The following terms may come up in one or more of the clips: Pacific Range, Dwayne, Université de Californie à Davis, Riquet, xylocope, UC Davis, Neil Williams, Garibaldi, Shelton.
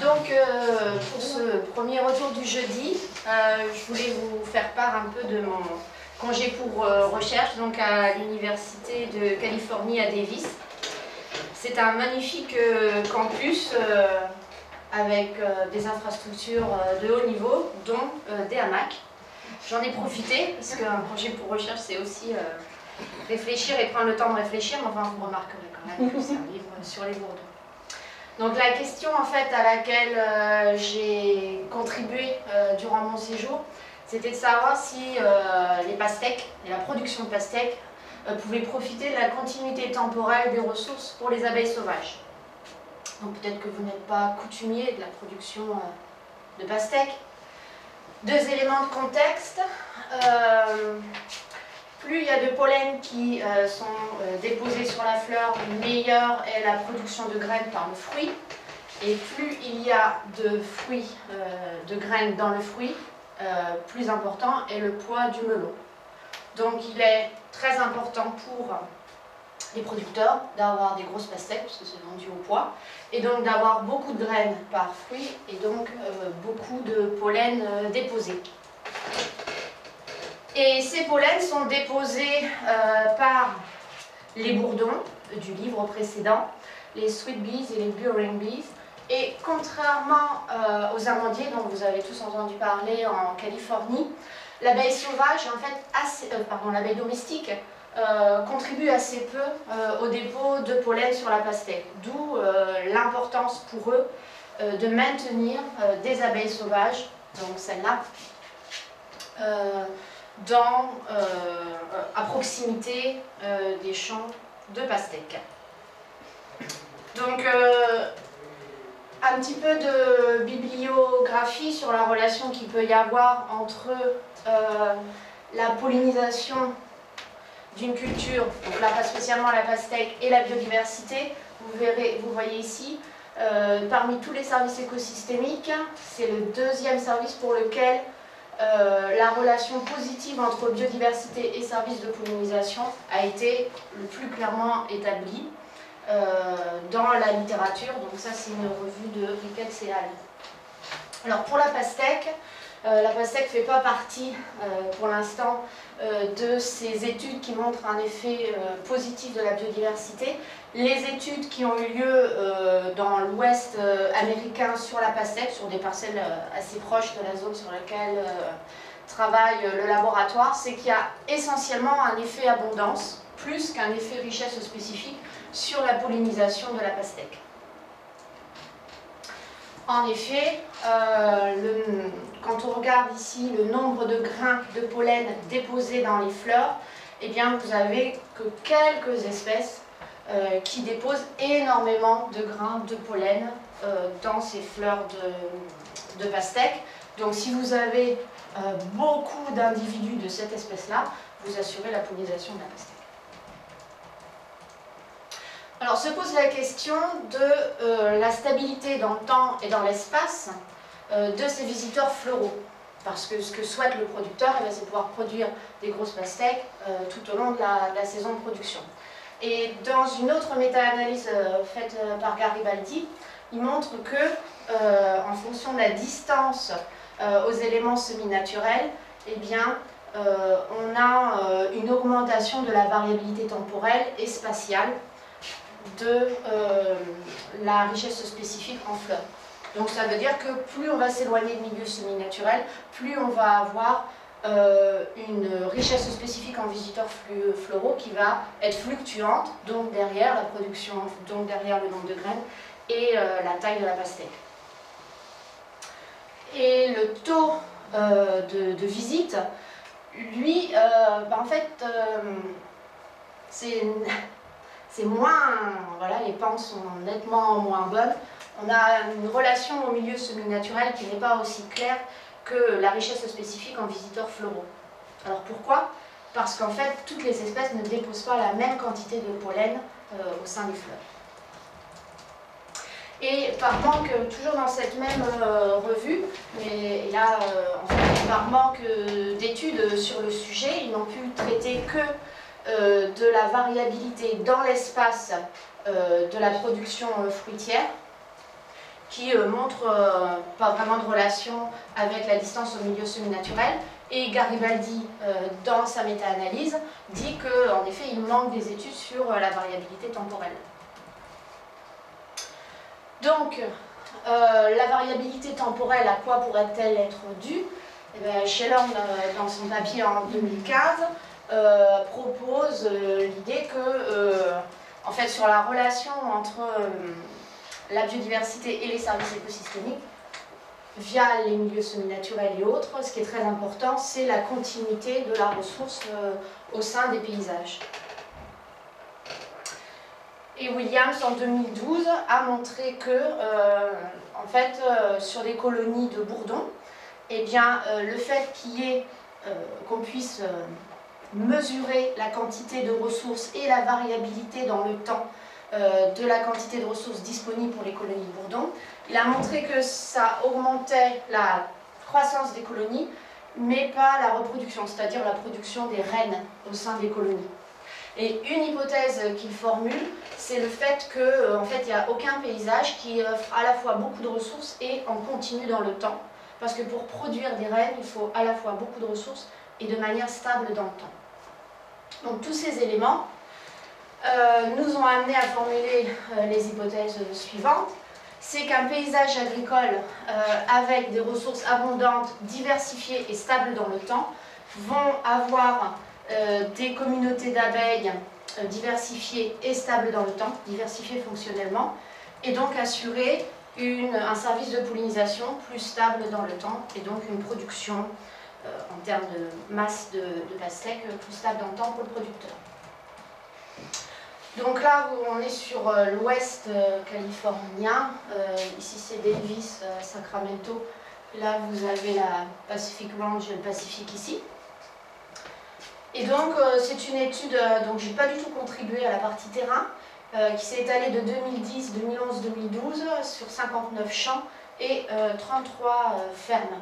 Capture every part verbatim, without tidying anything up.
Donc, euh, pour ce premier retour du jeudi, euh, je voulais vous faire part un peu de mon congé pour euh, recherche donc à l'Université de Californie à Davis. C'est un magnifique euh, campus euh, avec euh, des infrastructures euh, de haut niveau, dont euh, des hamacs. J'en ai profité, parce qu'un projet pour recherche, c'est aussi euh, réfléchir et prendre le temps de réfléchir, mais enfin, vous remarquerez quand même que c'est un livre sur les bourdons. Donc la question en fait à laquelle euh, j'ai contribué euh, durant mon séjour, c'était de savoir si euh, les pastèques et la production de pastèques euh, pouvaient profiter de la continuité temporelle des ressources pour les abeilles sauvages. Donc peut-être que vous n'êtes pas coutumier de la production euh, de pastèques. Deux éléments de contexte. Euh, plus il y a de pollen qui euh, sont euh, déposés sur la fleur, meilleure est la production de graines par le fruit. Et plus il y a de fruits, euh, de graines dans le fruit, euh, plus important est le poids du melon. Donc il est très important pour les producteurs d'avoir des grosses pastèques, parce que c'est vendu au poids, et donc d'avoir beaucoup de graines par fruit, et donc euh, beaucoup de pollen euh, déposé. Et ces pollens sont déposés euh, par les bourdons du livre précédent, les sweet bees et les burying bees. Et contrairement euh, aux amandiers dont vous avez tous entendu parler en Californie, l'abeille sauvage, en fait, assez, euh, pardon, l'abeille domestique euh, contribue assez peu euh, au dépôt de pollen sur la pastèque. D'où euh, l'importance pour eux euh, de maintenir euh, des abeilles sauvages, donc celle-là, euh, Dans, euh, à proximité euh, des champs de pastèques. Donc, euh, un petit peu de bibliographie sur la relation qu'il peut y avoir entre euh, la pollinisation d'une culture, donc là pas spécialement la pastèque, et la biodiversité. Vous verrez, vous voyez ici, euh, parmi tous les services écosystémiques, c'est le deuxième service pour lequel Euh, la relation positive entre biodiversité et services de pollinisation a été le plus clairement établie euh, dans la littérature. Donc ça, c'est une revue de Riquet et al. Alors pour la pastèque, euh, la pastèque ne fait pas partie euh, pour l'instant euh, de ces études qui montrent un effet euh, positif de la biodiversité. Les études qui ont eu lieu euh, dans l'ouest euh, américain sur la pastèque, sur des parcelles euh, assez proches de la zone sur laquelle euh, travaille euh, le laboratoire, c'est qu'il y a essentiellement un effet abondance, plus qu'un effet richesse spécifique, sur la pollinisation de la pastèque. En effet, euh, le, quand on regarde ici le nombre de grains de pollen déposés dans les fleurs, eh bien, vous n'avez que quelques espèces Euh, qui déposent énormément de grains de pollen euh, dans ces fleurs de, de pastèque. Donc si vous avez euh, beaucoup d'individus de cette espèce-là, vous assurez la pollinisation de la pastèque. Alors se pose la question de euh, la stabilité dans le temps et dans l'espace euh, de ces visiteurs floraux. Parce que ce que souhaite le producteur, eh bien, c'est pouvoir produire des grosses pastèques euh, tout au long de la, de la saison de production. Et dans une autre méta-analyse euh, faite euh, par Garibaldi, il montre que, euh, en fonction de la distance euh, aux éléments semi-naturels, eh bien, euh, on a euh, une augmentation de la variabilité temporelle et spatiale de euh, la richesse spécifique en fleurs. Donc ça veut dire que plus on va s'éloigner de milieux semi-naturels, plus on va avoir Euh, une richesse spécifique en visiteurs floraux qui va être fluctuante, donc derrière la production, donc derrière le nombre de graines et euh, la taille de la pastèque. Et le taux euh, de, de visite, lui, euh, bah en fait, euh, c'est c'est moins, voilà, les pentes sont nettement moins bonnes. On a une relation au milieu semi-naturel qui n'est pas aussi claire que la richesse spécifique en visiteurs floraux. Alors pourquoi? Parce qu'en fait, toutes les espèces ne déposent pas la même quantité de pollen euh, au sein des fleurs. Et par manque, toujours dans cette même euh, revue, mais là, euh, en fait, par manque d'études sur le sujet, ils n'ont pu traiter que euh, de la variabilité dans l'espace euh, de la production euh, fruitière, qui euh, montre euh, pas vraiment de relation avec la distance au milieu semi-naturel. Et Garibaldi, euh, dans sa méta-analyse, dit qu'en effet, il manque des études sur euh, la variabilité temporelle. Donc, euh, la variabilité temporelle, à quoi pourrait-elle être due? Eh bien, Shelton, euh, dans son papier en deux mille quinze, euh, propose euh, l'idée que, euh, en fait, sur la relation entre euh, la biodiversité et les services écosystémiques, via les milieux semi-naturels et autres, ce qui est très important, c'est la continuité de la ressource euh, au sein des paysages. Et Williams, en deux mille douze, a montré que, euh, en fait, euh, sur des colonies de bourdons, eh bien, euh, le fait qu'il y ait, euh, qu'on puisse euh, mesurer la quantité de ressources et la variabilité dans le temps euh, de la quantité de ressources disponibles pour les colonies de bourdons, il a montré que ça augmentait la croissance des colonies, mais pas la reproduction, c'est-à-dire la production des reines au sein des colonies. Et une hypothèse qu'il formule, c'est le fait qu'en fait, il n'y a aucun paysage qui offre à la fois beaucoup de ressources et en continu dans le temps. Parce que pour produire des reines, il faut à la fois beaucoup de ressources et de manière stable dans le temps. Donc tous ces éléments euh, nous ont amené à formuler euh, les hypothèses suivantes. C'est qu'un paysage agricole euh, avec des ressources abondantes, diversifiées et stables dans le temps vont avoir euh, des communautés d'abeilles euh, diversifiées et stables dans le temps, diversifiées fonctionnellement, et donc assurer une, un service de pollinisation plus stable dans le temps, et donc une production euh, en termes de masse de, de pastèques plus stable dans le temps pour le producteur. Donc là, on est sur l'ouest californien, euh, ici c'est Davis, Sacramento, là vous avez la Pacific Range et le Pacifique ici. Et donc euh, c'est une étude, euh, donc j'ai pas du tout contribué à la partie terrain, euh, qui s'est étalée de deux mille dix, deux mille onze, deux mille douze sur cinquante-neuf champs et euh, trente-trois euh, fermes.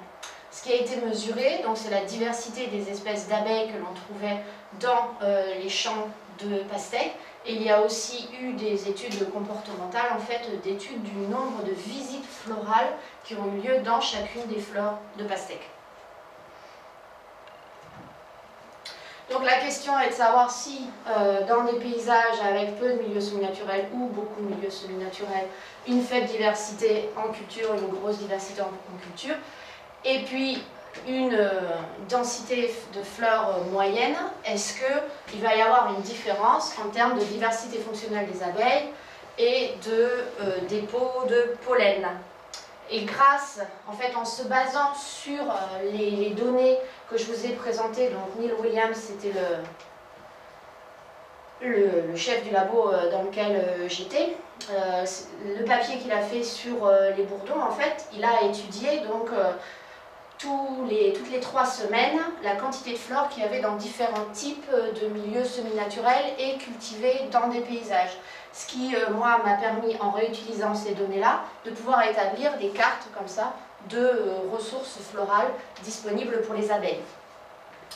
Ce qui a été mesuré, donc c'est la diversité des espèces d'abeilles que l'on trouvait dans euh, les champs de pastèques. Et il y a aussi eu des études comportementales, en fait, d'études du nombre de visites florales qui ont eu lieu dans chacune des fleurs de pastèques. Donc la question est de savoir si, euh, dans des paysages avec peu de milieux semi-naturels ou beaucoup de milieux semi-naturels, une faible diversité en culture, une grosse diversité en, en culture, et puis une euh, densité de fleurs euh, moyenne, est-ce qu'il va y avoir une différence en termes de diversité fonctionnelle des abeilles et de euh, dépôts de pollen? Et grâce, en fait, en se basant sur euh, les, les données que je vous ai présentées, donc Neil Williams, c'était le, le, le chef du labo euh, dans lequel euh, j'étais, euh, le papier qu'il a fait sur euh, les bourdons, en fait, il a étudié, donc, euh, Tous les, toutes les trois semaines, la quantité de fleurs qu'il y avait dans différents types de milieux semi-naturels et cultivés dans des paysages. Ce qui, euh, moi, m'a permis, en réutilisant ces données-là, de pouvoir établir des cartes comme ça de euh, ressources florales disponibles pour les abeilles.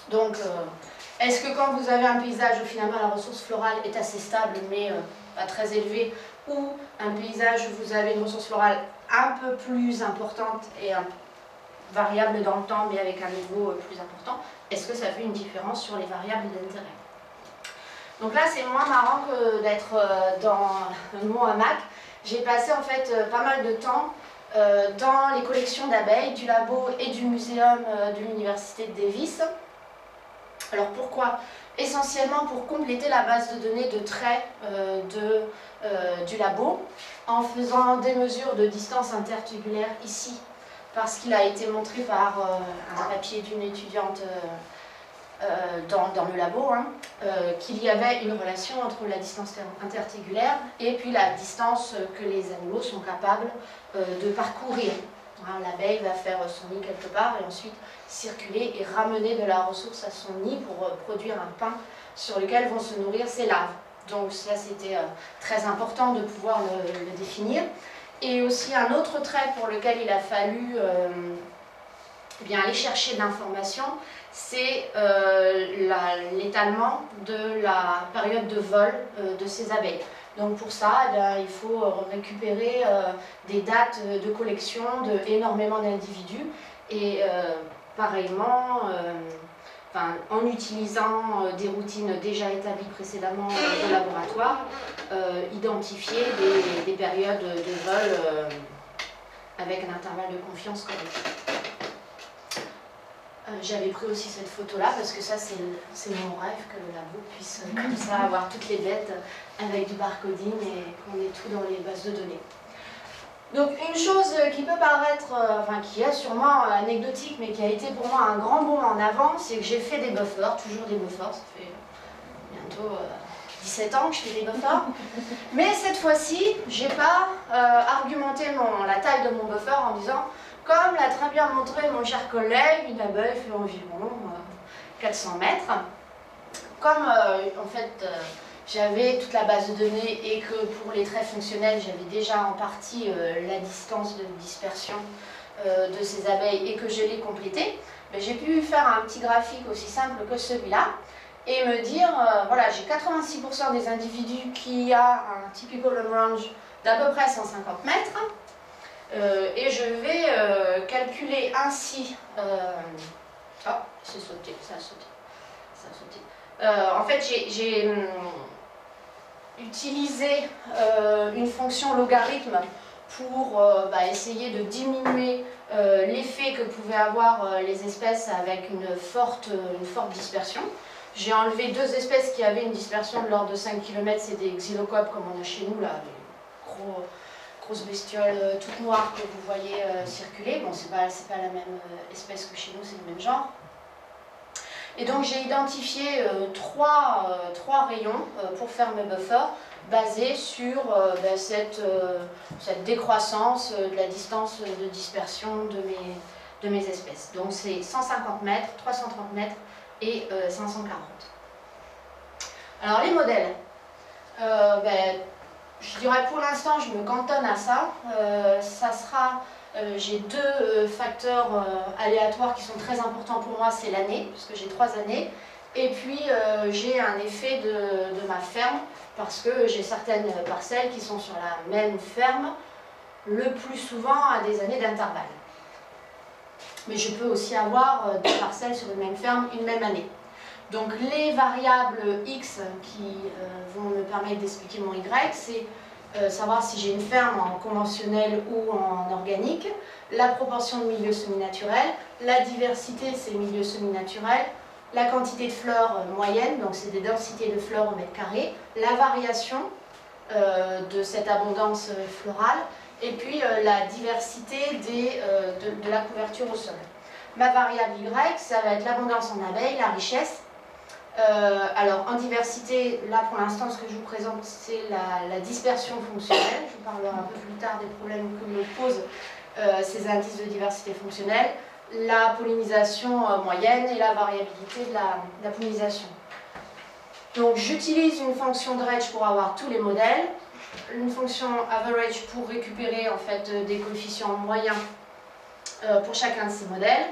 Donc, euh, est-ce que quand vous avez un paysage où finalement la ressource florale est assez stable mais euh, pas très élevée, ou un paysage où vous avez une ressource florale un peu plus importante et un peu variable dans le temps, mais avec un niveau plus important, est-ce que ça fait une différence sur les variables d'intérêt? Donc là, c'est moins marrant que d'être dans mon hamac. J'ai passé en fait pas mal de temps dans les collections d'abeilles du labo et du muséum de l'Université de Davis. Alors pourquoi? Essentiellement pour compléter la base de données de traits du labo, en faisant des mesures de distance intertubulaire ici, parce qu'il a été montré par euh, un papier d'une étudiante euh, dans, dans le labo, hein, euh, qu'il y avait une relation entre la distance intertubulaire et puis la distance que les animaux sont capables euh, de parcourir. Hein, l'abeille va faire son nid quelque part et ensuite circuler et ramener de la ressource à son nid pour euh, produire un pain sur lequel vont se nourrir ses larves. Donc ça, c'était euh, très important de pouvoir le, le définir. Et aussi un autre trait pour lequel il a fallu euh, bien aller chercher de l'information, c'est euh, l'étalement de la période de vol euh, de ces abeilles. Donc pour ça, eh bien, il faut récupérer euh, des dates de collection d'énormément d'individus et euh, pareillement, euh, enfin, en utilisant euh, des routines déjà établies précédemment euh, au laboratoire, euh, identifier des, des périodes de vol euh, avec un intervalle de confiance correct. J'avais pris aussi cette photo-là parce que ça, c'est mon rêve que le labo puisse comme ça avoir toutes les bêtes avec du barcoding et qu'on ait tout dans les bases de données. Donc une chose qui peut paraître, enfin qui est sûrement anecdotique, mais qui a été pour moi un grand bond en avant, c'est que j'ai fait des buffers, toujours des buffers, ça fait bientôt dix-sept ans que je fais des buffers. Mais cette fois-ci, j'ai pas euh, argumenté mon, la taille de mon buffer en disant... Comme l'a très bien montré mon cher collègue, une abeille fait environ quatre cents mètres. Comme euh, en fait euh, j'avais toute la base de données et que pour les traits fonctionnels j'avais déjà en partie euh, la distance de dispersion euh, de ces abeilles et que je l'ai complétée, j'ai pu faire un petit graphique aussi simple que celui-là et me dire euh, voilà, j'ai quatre-vingt-six pour cent des individus qui a un typical range d'à peu près cent cinquante mètres. Euh, et je vais euh, calculer ainsi. Euh... Oh, c'est sauté, ça a sauté. Ça a sauté. Euh, en fait, j'ai hum, utilisé euh, une fonction logarithme pour euh, bah, essayer de diminuer euh, l'effet que pouvaient avoir euh, les espèces avec une forte, une forte dispersion. J'ai enlevé deux espèces qui avaient une dispersion de l'ordre de cinq kilomètres, c'est des xylocopes comme on a chez nous là, des gros. Grosse bestiole euh, toute noire que vous voyez euh, circuler. Bon, c'est pas, c'est pas la même euh, espèce que chez nous, c'est le même genre. Et donc j'ai identifié euh, trois, euh, trois rayons euh, pour faire mes buffers basés sur euh, bah, cette, euh, cette décroissance euh, de la distance de dispersion de mes, de mes espèces. Donc c'est cent cinquante mètres, trois cent trente mètres et euh, cinq cent quarante. Alors les modèles. Euh, bah, Je dirais pour l'instant, je me cantonne à ça. Euh, ça sera, euh, j'ai deux euh, facteurs euh, aléatoires qui sont très importants pour moi, c'est l'année, parce que j'ai trois années. Et puis euh, j'ai un effet de, de ma ferme, parce que j'ai certaines parcelles qui sont sur la même ferme, le plus souvent à des années d'intervalle. Mais je peux aussi avoir euh, des parcelles sur une même ferme une même année. Donc les variables X qui euh, vont me permettre d'expliquer mon Y, c'est euh, savoir si j'ai une ferme en conventionnel ou en organique, la proportion de milieux semi-naturels, la diversité c'est milieux semi-naturels, la quantité de fleurs euh, moyenne, donc c'est des densités de fleurs au mètre carré, la variation euh, de cette abondance euh, florale, et puis euh, la diversité des, euh, de, de la couverture au sol. Ma variable Y, ça va être l'abondance en abeilles, la richesse. Euh, alors en diversité, là pour l'instant ce que je vous présente c'est la, la dispersion fonctionnelle, je vous parlerai un peu plus tard des problèmes que me posent euh, ces indices de diversité fonctionnelle, la pollinisation euh, moyenne et la variabilité de la, de la pollinisation. Donc j'utilise une fonction dredge pour avoir tous les modèles, une fonction average pour récupérer en fait des coefficients moyens euh, pour chacun de ces modèles.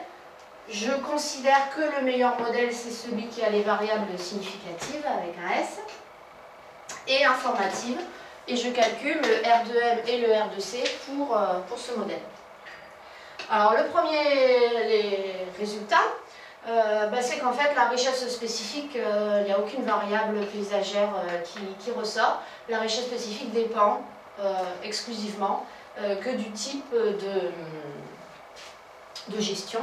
Je considère que le meilleur modèle, c'est celui qui a les variables significatives, avec un S, et informative. Et je calcule le R deux M et le R deux C pour, euh, pour ce modèle. Alors le premier les résultat, euh, bah, c'est qu'en fait la richesse spécifique, il euh, n'y a aucune variable paysagère euh, qui, qui ressort. La richesse spécifique dépend euh, exclusivement euh, que du type de, de gestion.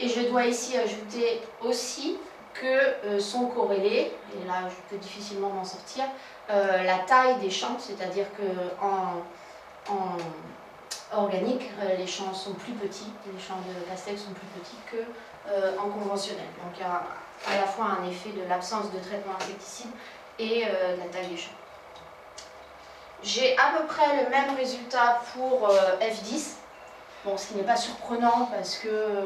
Et je dois ici ajouter aussi que euh, sont corrélés, et là je peux difficilement m'en sortir, euh, la taille des champs, c'est-à-dire qu'en en organique, euh, les champs sont plus petits, les champs de pastèque sont plus petits qu'en euh, conventionnel. Donc il y a à la fois un effet de l'absence de traitement insecticide et euh, de la taille des champs. J'ai à peu près le même résultat pour euh, F dix, bon, ce qui n'est pas surprenant parce que... Euh,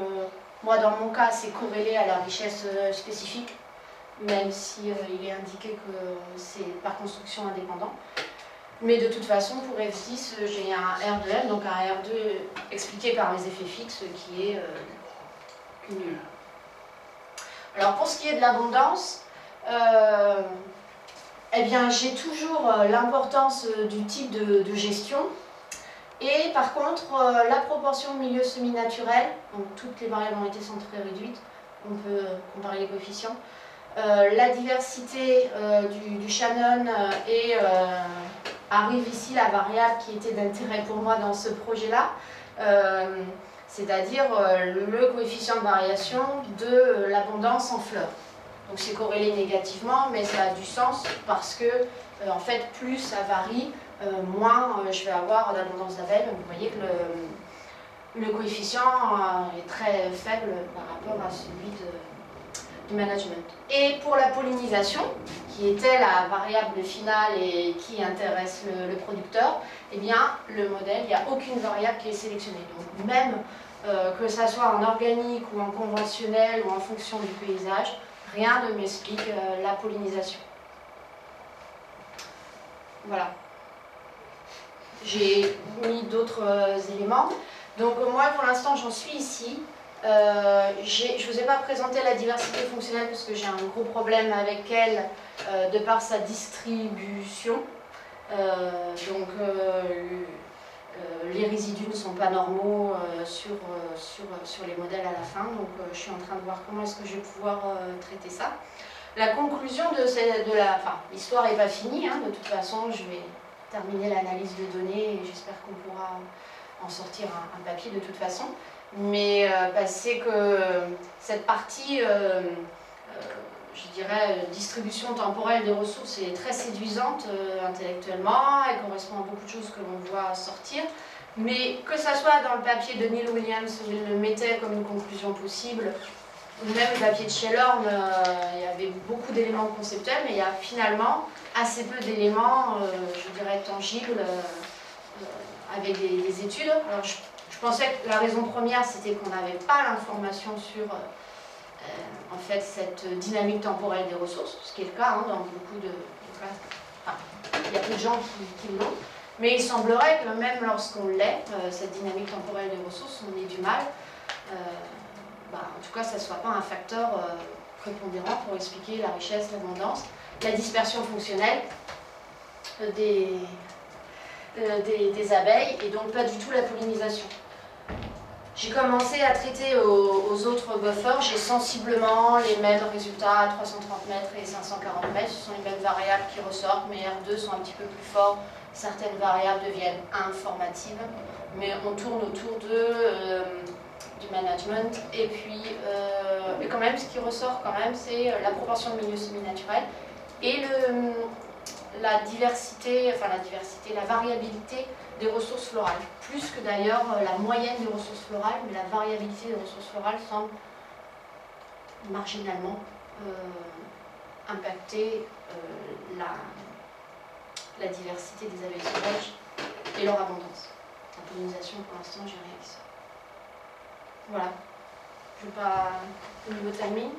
moi, dans mon cas, c'est corrélé à la richesse spécifique, même si euh, il est indiqué que c'est par construction indépendant. Mais de toute façon, pour F six, j'ai un R deux M, donc un R deux expliqué par mes effets fixes qui est euh, nul. Alors, pour ce qui est de l'abondance, euh, Eh bien, j'ai toujours l'importance du type de, de gestion. Et par contre, la proportion milieu semi-naturel, donc toutes les variables ont été sont très réduites, on peut comparer les coefficients. Euh, la diversité euh, du, du Shannon euh, et euh, arrive ici la variable qui était d'intérêt pour moi dans ce projet-là, euh, c'est-à-dire euh, le coefficient de variation de euh, l'abondance en fleurs. Donc c'est corrélé négativement, mais ça a du sens parce que euh, en fait, plus ça varie, euh, moins euh, je vais avoir d'abondance d'abeilles. Vous voyez que le, le coefficient euh, est très faible par rapport à celui de management. Et pour la pollinisation, qui était la variable finale et qui intéresse le, le producteur, eh bien, le modèle, il n'y a aucune variable qui est sélectionnée. Donc, même euh, que ça soit en organique ou en conventionnel ou en fonction du paysage, rien ne m'explique euh, la pollinisation. Voilà. J'ai mis d'autres euh, éléments. Donc, moi, pour l'instant, j'en suis ici. Euh, je ne vous ai pas présenté la diversité fonctionnelle parce que j'ai un gros problème avec elle euh, de par sa distribution. Euh, donc euh, euh, les résidus ne sont pas normaux euh, sur, euh, sur, sur les modèles à la fin. Donc euh, je suis en train de voir comment est-ce que je vais pouvoir euh, traiter ça. La conclusion de, cette, de la... Enfin, l'histoire n'est pas finie. Hein, de toute façon, je vais terminer l'analyse de données et j'espère qu'on pourra en sortir un, un papier de toute façon. Mais euh, bah, c'est que cette partie, euh, euh, je dirais, distribution temporelle des ressources est très séduisante euh, intellectuellement, elle correspond à beaucoup de choses que l'on voit sortir. Mais que ça soit dans le papier de Neil Williams, où il le mettait comme une conclusion possible, ou même le papier de Shelton, euh, il y avait beaucoup d'éléments conceptuels, mais il y a finalement assez peu d'éléments, euh, je dirais, tangibles, euh, euh, avec des, des études. Alors, je, Je pensais que la raison première, c'était qu'on n'avait pas l'information sur euh, en fait, cette dynamique temporelle des ressources, ce qui est le cas hein, dans beaucoup de, de cas. Enfin, il y a peu de gens qui, qui l'ont. Mais il semblerait que même lorsqu'on l'est, euh, cette dynamique temporelle des ressources, on ait du mal. Euh, bah, en tout cas, ça ne soit pas un facteur euh, prépondérant pour expliquer la richesse, l'abondance, la dispersion fonctionnelle euh, des, euh, des, des abeilles et donc pas du tout la pollinisation. J'ai commencé à traiter aux, aux autres buffers, j'ai sensiblement les mêmes résultats à trois cent trente mètres et cinq cent quarante mètres, ce sont les mêmes variables qui ressortent, mais R deux sont un petit peu plus forts, certaines variables deviennent informatives, mais on tourne autour de, euh, du management, et puis euh, et quand même ce qui ressort quand même c'est la proportion de milieux semi-naturels et le, la diversité, enfin la diversité, la variabilité des ressources florales, plus que d'ailleurs la moyenne des ressources florales, mais la variabilité des ressources florales semble marginalement euh, impacter euh, la, la diversité des abeilles sauvages et leur abondance. La pollinisation, pour l'instant, j'ai rien avec ça. Voilà. Je ne sais pas. Le niveau termine.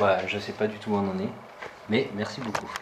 Bah, je ne sais pas du tout où on en est, mais merci beaucoup.